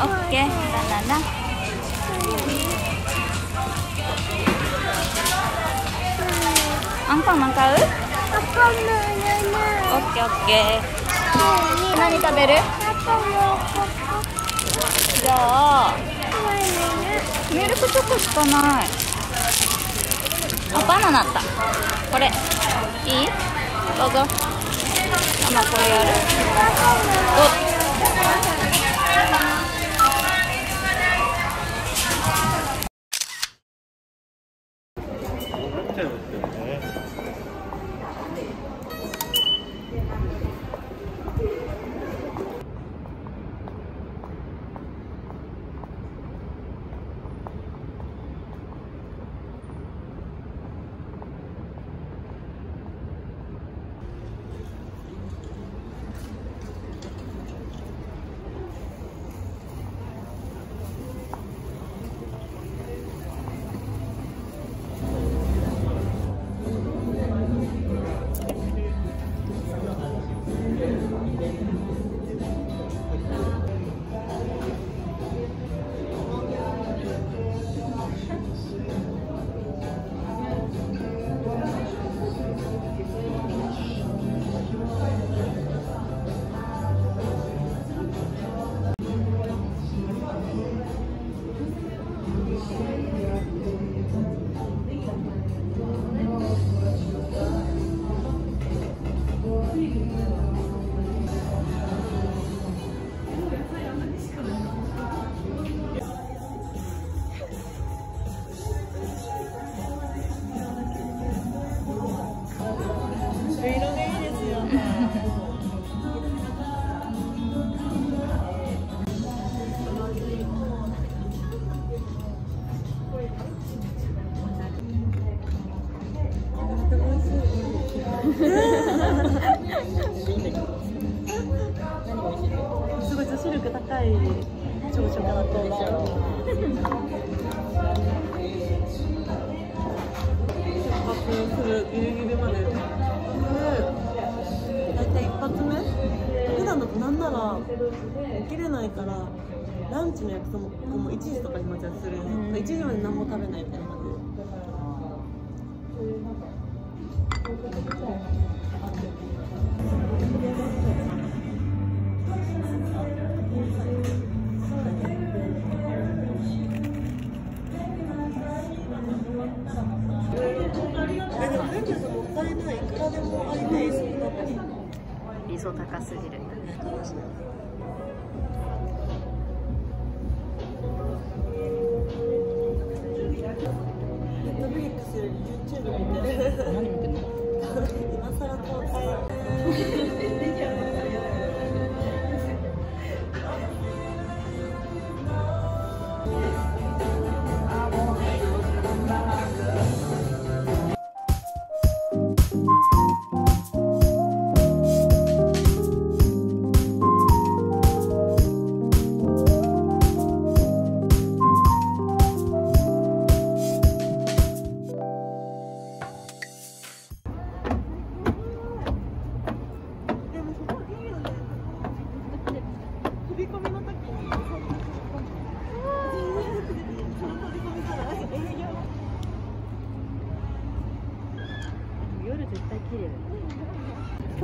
オッケー、バナナ。あんこも買う？オッケー、オッケー。何食べる？じゃあミルクチョコしかない。あ、バナナあった。これいい？どうぞ。ママこれやる。お。起きれないからランチの約束も1時とかに待ち合わせするよね。1時まで何も食べないみたいな感じ。ソ高すぎる。何見てんの？今更公開。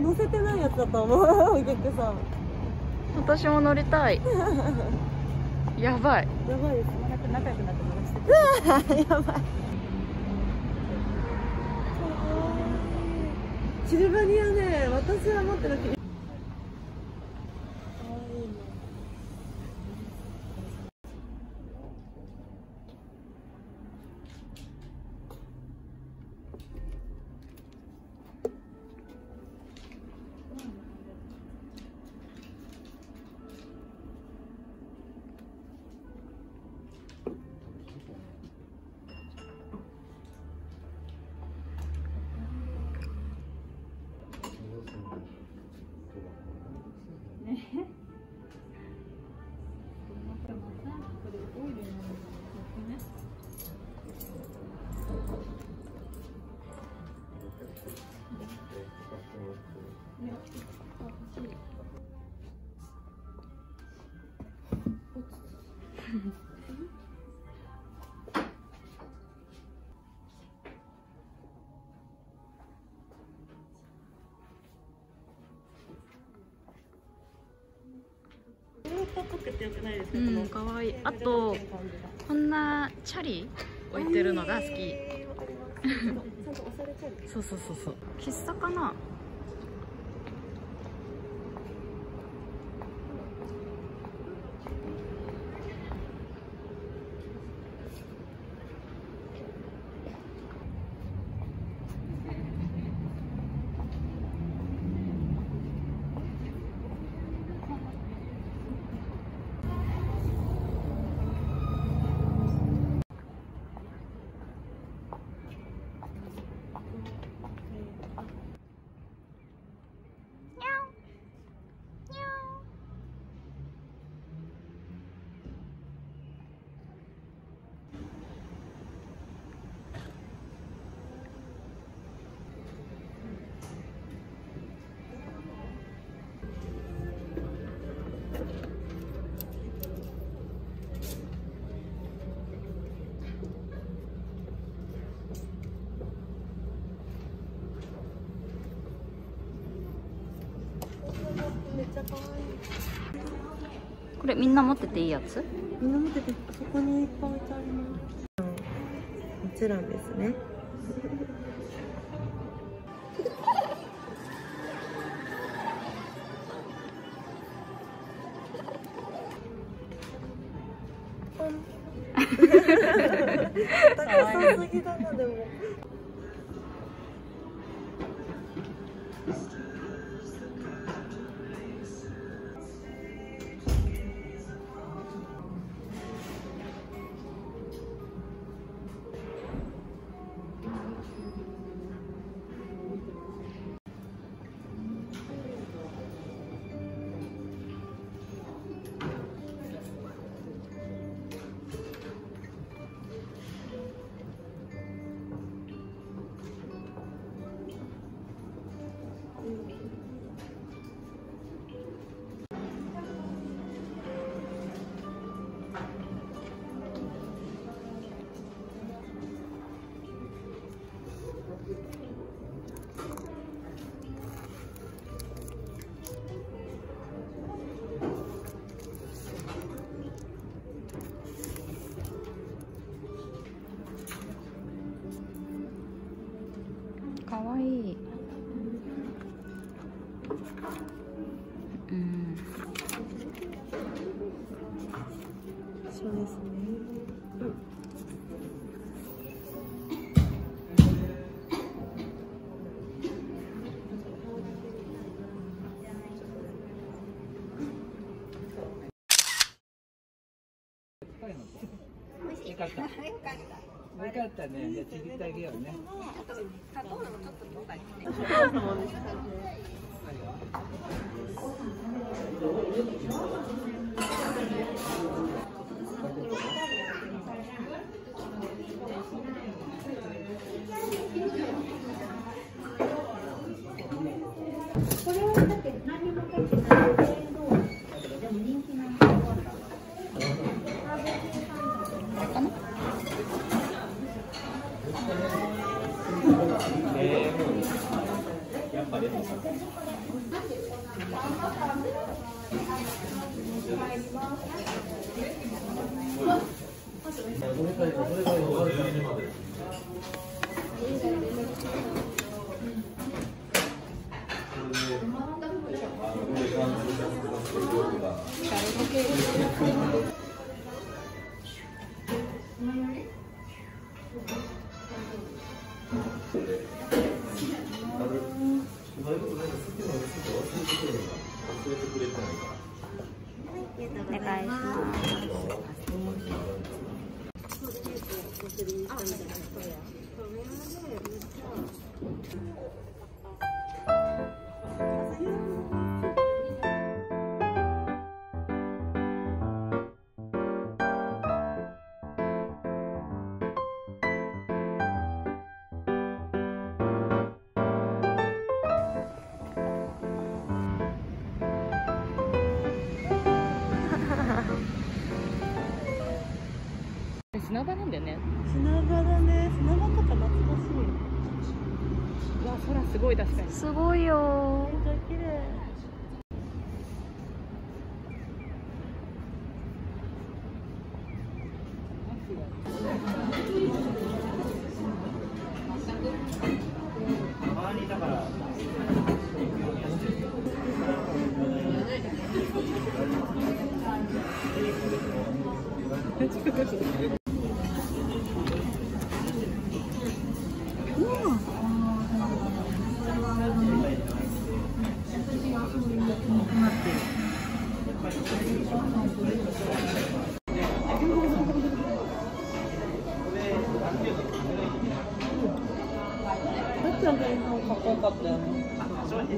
乗せてないやつだと思う。お客さん。私も乗りたい。やばい。やばいです。仲良くなって乗らせて。やばい。シルバニアね、私は持ってなくて。うん、かわいい。あとこんなチャリ置いてるのが好き。そうそうそうそう。喫茶かな。これみんな持ってていいやつ？みんな持ってて、そこにいっぱい置いてあります。もちろんですね。高そうすぎだなでも。そうですね。よかったね。じゃあちぎってあげようね。あと砂糖もちょっと溶かしてね。これはだって何も書いてないけど、でも人気なんです。砂場なんだよね。砂場だね。砂場とか懐かしい。わ、空すごい。確かにすごいよ。めっちゃ綺麗。周りだからはい。こちら1,100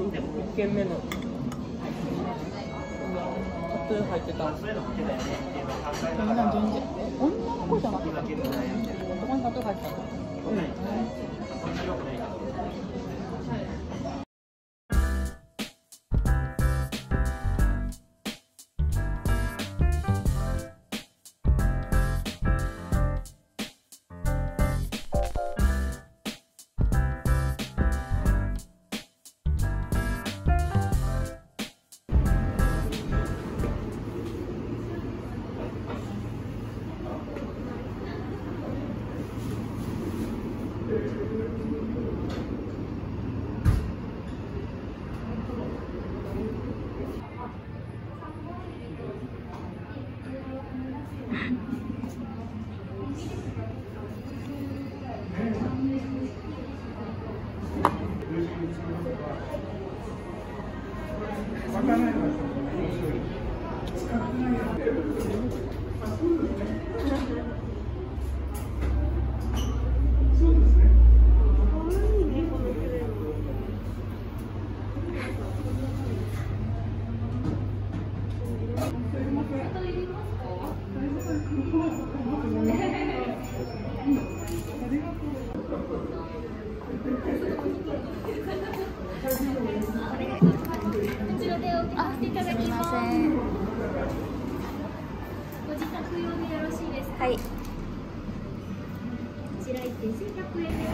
円で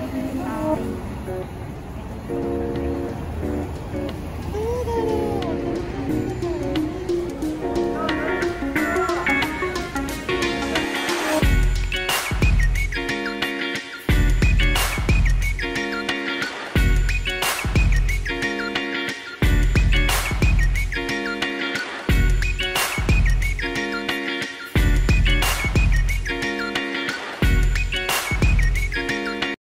す。